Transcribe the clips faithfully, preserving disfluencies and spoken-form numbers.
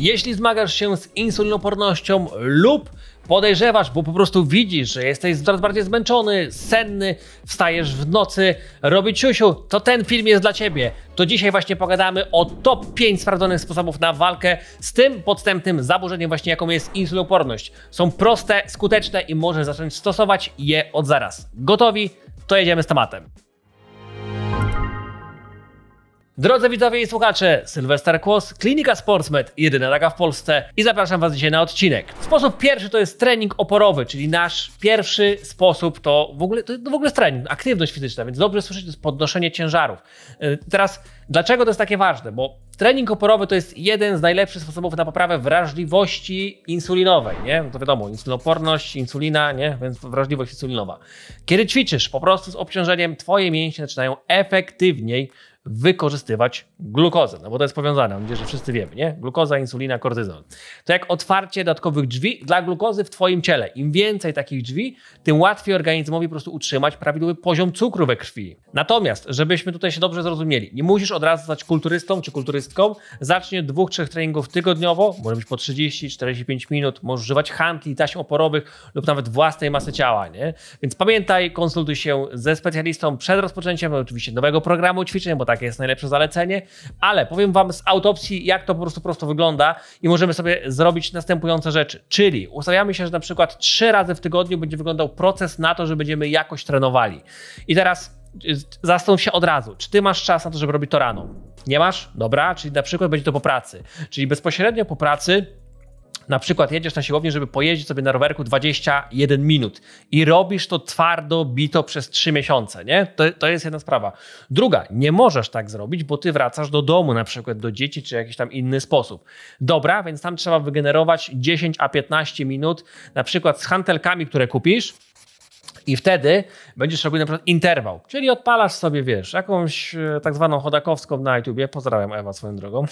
Jeśli zmagasz się z insulinopornością lub podejrzewasz, bo po prostu widzisz, że jesteś coraz bardziej zmęczony, senny, wstajesz w nocy, robi ciusiu, to ten film jest dla Ciebie. To dzisiaj właśnie pogadamy o top pięć sprawdzonych sposobów na walkę z tym podstępnym zaburzeniem właśnie, jaką jest insulinoporność. Są proste, skuteczne i możesz zacząć stosować je od zaraz. Gotowi? To jedziemy z tematem. Drodzy widzowie i słuchacze, Sylwester Kłos, Klinika Sportsmed, jedyna taka w Polsce i zapraszam Was dzisiaj na odcinek. Sposób pierwszy to jest trening oporowy, czyli nasz pierwszy sposób to w ogóle, to w ogóle jest trening, aktywność fizyczna, więc dobrze słyszycie, to jest podnoszenie ciężarów. Teraz dlaczego to jest takie ważne? Bo trening oporowy to jest jeden z najlepszych sposobów na poprawę wrażliwości insulinowej, nie? No to wiadomo, insulinoporność, insulina, nie? Więc wrażliwość insulinowa. Kiedy ćwiczysz po prostu z obciążeniem, Twoje mięśnie zaczynają efektywniej wykorzystywać glukozę, no bo to jest powiązane, mam nadzieję, że wszyscy wiemy, nie? Glukoza, insulina, kortyzon. To jak otwarcie dodatkowych drzwi dla glukozy w Twoim ciele. Im więcej takich drzwi, tym łatwiej organizmowi po prostu utrzymać prawidłowy poziom cukru we krwi. Natomiast, żebyśmy tutaj się dobrze zrozumieli, nie musisz od razu stać kulturystą czy kulturystką, zacznie dwóch, trzech treningów tygodniowo, może być po trzydzieści czterdzieści pięć minut, możesz używać handli, taśm oporowych lub nawet własnej masy ciała, nie? Więc pamiętaj, konsultuj się ze specjalistą przed rozpoczęciem oczywiście nowego programu ćwiczeń, bo takie jest najlepsze zalecenie, ale powiem Wam z autopsji, jak to po prostu prosto wygląda i możemy sobie zrobić następujące rzeczy, czyli ustawiamy się, że na przykład trzy razy w tygodniu będzie wyglądał proces na to, że będziemy jakoś trenowali. I teraz zastanów się od razu, czy Ty masz czas na to, żeby robić to rano? Nie masz? Dobra, czyli na przykład będzie to po pracy, czyli bezpośrednio po pracy. Na przykład jedziesz na siłownię, żeby pojeździć sobie na rowerku dwadzieścia jeden minut i robisz to twardo, bito przez trzy miesiące, nie? To, to jest jedna sprawa. Druga, nie możesz tak zrobić, bo ty wracasz do domu, na przykład do dzieci, czy jakiś tam inny sposób. Dobra, więc tam trzeba wygenerować dziesięć a piętnaście minut, na przykład z hantelkami, które kupisz, i wtedy będziesz robił na przykład interwał, czyli odpalasz sobie, wiesz, jakąś tak zwaną Chodakowską na YouTubie, pozdrawiam Ewa swoją drogą,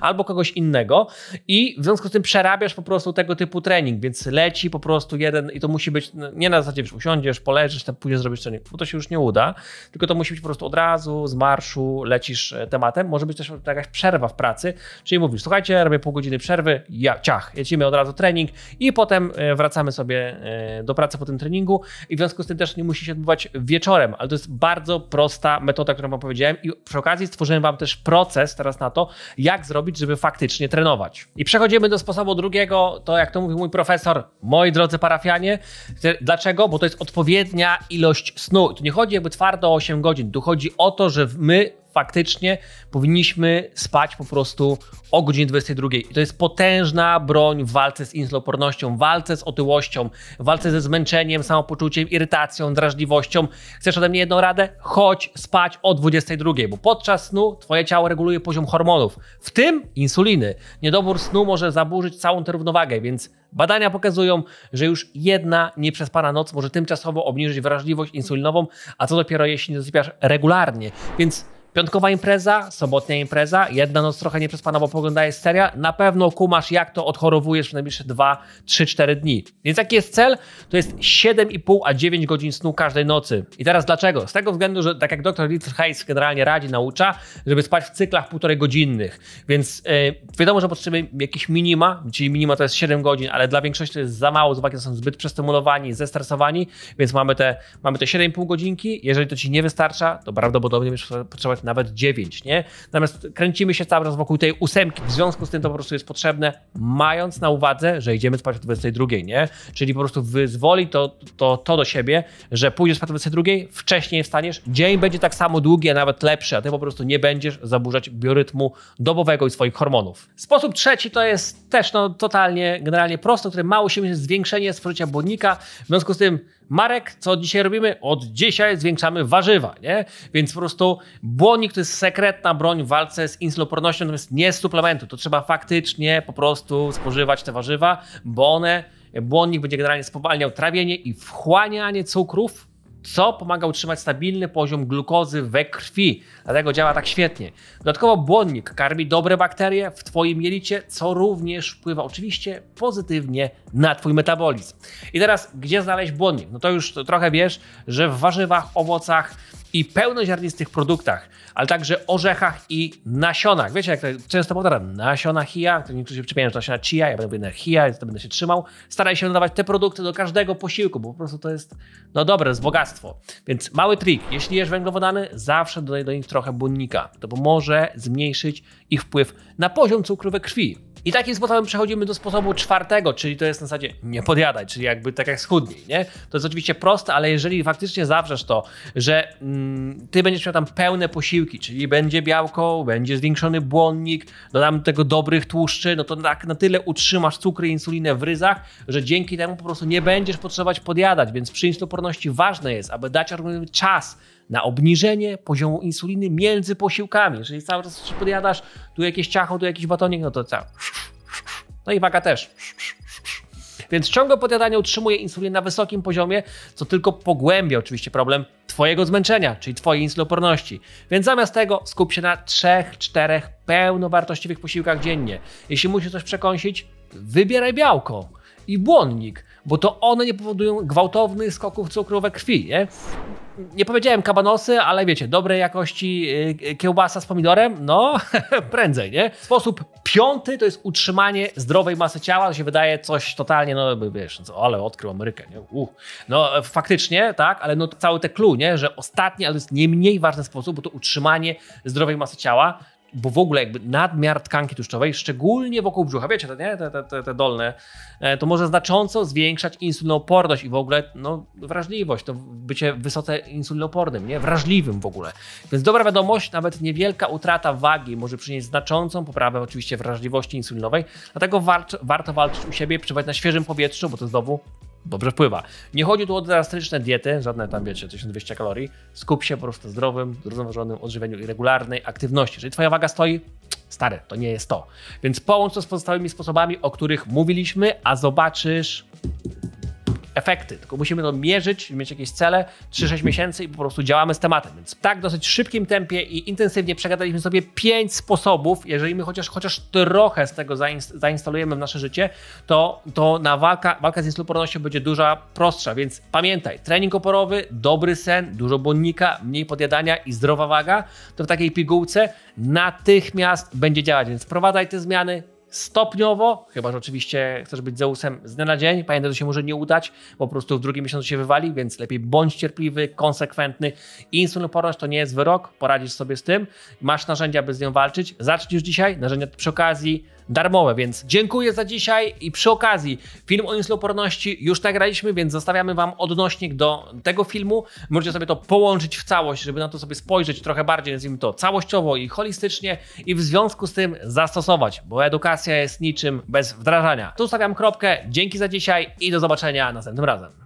albo kogoś innego i w związku z tym przerabiasz po prostu tego typu trening, więc leci po prostu jeden i to musi być, nie na zasadzie, wiesz, usiądziesz, poleżysz, tam pójdziesz zrobić trening, bo to się już nie uda, tylko to musi być po prostu od razu, z marszu, lecisz tematem, może być też jakaś przerwa w pracy, czyli mówisz, słuchajcie, robię pół godziny przerwy, ja, ciach, lecimy od razu trening i potem wracamy sobie do pracy po tym treningu. I w związku z tym też nie musi się odbywać wieczorem, ale to jest bardzo prosta metoda, którą Wam powiedziałem i przy okazji stworzyłem Wam też proces teraz na to, jak zrobić, żeby faktycznie trenować. I przechodzimy do sposobu drugiego, to jak to mówił mój profesor, moi drodzy parafianie, dlaczego? Bo to jest odpowiednia ilość snu. Tu nie chodzi jakby twardo o osiem godzin, tu chodzi o to, że my faktycznie powinniśmy spać po prostu o godzinie dwudziestej drugiej. I to jest potężna broń w walce z insulinopornością, w walce z otyłością, w walce ze zmęczeniem, samopoczuciem, irytacją, drażliwością. Chcesz ode mnie jedną radę? Chodź spać o dwudziestej drugiej, bo podczas snu Twoje ciało reguluje poziom hormonów, w tym insuliny. Niedobór snu może zaburzyć całą tę równowagę, więc badania pokazują, że już jedna nieprzespana noc może tymczasowo obniżyć wrażliwość insulinową, a co dopiero jeśli nie zasypiasz regularnie, więc piątkowa impreza, sobotnia impreza, jedna noc trochę nieprzespana, bo poglądajesz serial, na pewno kumasz, jak to odchorowujesz w najbliższe dwa, trzy, cztery dni. Więc jaki jest cel? To jest siedem i pół a dziewięć godzin snu każdej nocy. I teraz dlaczego? Z tego względu, że tak jak doktor Dietrich Heiss generalnie radzi, naucza, żeby spać w cyklach półtorej godzinnych. Więc yy, wiadomo, że potrzebujemy jakichś minima, czyli minima to jest siedem godzin, ale dla większości to jest za mało, z uwagi, że są zbyt przestymulowani, zestresowani, więc mamy te, mamy te siedem i pół godzinki. Jeżeli to Ci nie wystarcza, to prawdopodobnie będziesz potrzebować nawet dziewięć, nie? Natomiast kręcimy się cały czas wokół tej ósemki, w związku z tym to po prostu jest potrzebne, mając na uwadze, że idziemy spać o dwudziestej drugiej, nie? Czyli po prostu wyzwoli to, to, to do siebie, że pójdziesz spać o dwudziestej drugiej, wcześniej wstaniesz, dzień będzie tak samo długi, a nawet lepszy, a Ty po prostu nie będziesz zaburzać biorytmu dobowego i swoich hormonów. Sposób trzeci to jest też no, totalnie, generalnie prosto, który ma u siebie zwiększenie spożycia błonnika, w związku z tym Marek, co dzisiaj robimy? Od dzisiaj zwiększamy warzywa, nie? Więc po prostu błonnik to jest sekretna broń w walce z insulinopornością, natomiast nie z suplementu. To trzeba faktycznie po prostu spożywać te warzywa, bo one, błonnik będzie generalnie spowalniał trawienie i wchłanianie cukrów, co pomaga utrzymać stabilny poziom glukozy we krwi, dlatego działa tak świetnie. Dodatkowo błonnik karmi dobre bakterie w Twoim jelicie, co również wpływa oczywiście pozytywnie na Twój metabolizm. I teraz, gdzie znaleźć błonnik? No to już trochę wiesz, że w warzywach, owocach i pełnoziarnistych produktach, ale także orzechach i nasionach. Wiecie, jak to często powtarzam, nasiona chia, to niektórzy się przypominają, że nasiona chia, ja będę na chia, to będę się trzymał. Staraj się dodawać te produkty do każdego posiłku, bo po prostu to jest, no dobre, jest bogactwo. Więc mały trik, jeśli jesz węglowodany, zawsze dodaj do nich trochę błonnika. To pomoże zmniejszyć ich wpływ na poziom cukru we krwi. I takim sposobem przechodzimy do sposobu czwartego, czyli to jest na zasadzie nie podjadać, czyli jakby tak jak schudnij, nie? To jest oczywiście proste, ale jeżeli faktycznie zawrzesz to, że mm, ty będziesz miał tam pełne posiłki, czyli będzie białko, będzie zwiększony błonnik, dodam do tego dobrych tłuszczy, no to tak na tyle utrzymasz cukry i insulinę w ryzach, że dzięki temu po prostu nie będziesz potrzebować podjadać, więc przy insuloporności ważne jest, aby dać organizmowi czas na obniżenie poziomu insuliny między posiłkami. Jeżeli cały czas podjadasz, tu jakieś ciacho, tu jakiś batonik, no to co? No i waga też. Więc ciągłe podjadanie utrzymuje insulinę na wysokim poziomie, co tylko pogłębia oczywiście problem Twojego zmęczenia, czyli Twojej insuloporności. Więc zamiast tego skup się na trzech, czterech pełnowartościowych posiłkach dziennie. Jeśli musisz coś przekąsić, wybieraj białko i błonnik, bo to one nie powodują gwałtownych skoków cukru we krwi, nie? Nie powiedziałem kabanosy, ale wiecie, dobrej jakości kiełbasa z pomidorem, no prędzej, nie? Sposób piąty to jest utrzymanie zdrowej masy ciała, to się wydaje coś totalnie, no wiesz, no, ale odkrył Amerykę, nie? Uh. No faktycznie, tak, ale no cały te clue, nie? Że ostatni, ale to jest nie mniej ważny sposób, bo to utrzymanie zdrowej masy ciała, bo w ogóle jakby nadmiar tkanki tłuszczowej, szczególnie wokół brzucha, wiecie, te, nie? Te, te, te dolne, to może znacząco zwiększać insulinooporność i w ogóle no, wrażliwość, to bycie wysoce insulinoopornym, nie? Wrażliwym w ogóle. Więc dobra wiadomość, nawet niewielka utrata wagi może przynieść znaczącą poprawę oczywiście wrażliwości insulinowej, dlatego warto, warto walczyć u siebie, przebywać na świeżym powietrzu, bo to znowu dobrze wpływa. Nie chodzi tu o drastyczne diety, żadne tam wiecie, tysiąc dwieście kalorii. Skup się po prostu na zdrowym, zrównoważonym odżywieniu i regularnej aktywności. Jeżeli Twoja waga stoi, stary, to nie jest to. Więc połącz to z pozostałymi sposobami, o których mówiliśmy, a zobaczysz efekty. Tylko musimy to mierzyć, mieć jakieś cele, trzy sześć miesięcy i po prostu działamy z tematem. Więc tak, w dosyć szybkim tempie i intensywnie przegadaliśmy sobie pięć sposobów. Jeżeli my chociaż, chociaż trochę z tego zainstalujemy w nasze życie, to, to na walka, walka z insulopornością będzie duża, prostsza. Więc pamiętaj, trening oporowy, dobry sen, dużo błonnika, mniej podjadania i zdrowa waga, to w takiej pigułce natychmiast będzie działać. Więc wprowadzaj te zmiany stopniowo, chyba że oczywiście chcesz być Zeusem z dnia na dzień, pamiętaj, że się może nie udać, bo po prostu w drugim miesiącu się wywali, więc lepiej bądź cierpliwy, konsekwentny. Insulinoporność to nie jest wyrok, poradzisz sobie z tym, masz narzędzia, by z nią walczyć, zacznij już dzisiaj, narzędzia przy okazji darmowe, więc dziękuję za dzisiaj i przy okazji film o insuloporności już nagraliśmy, więc zostawiamy Wam odnośnik do tego filmu, możecie sobie to połączyć w całość, żeby na to sobie spojrzeć trochę bardziej, nazwijmy to całościowo i holistycznie i w związku z tym zastosować, bo edukacja jest niczym bez wdrażania. Tu stawiam kropkę, dzięki za dzisiaj i do zobaczenia następnym razem.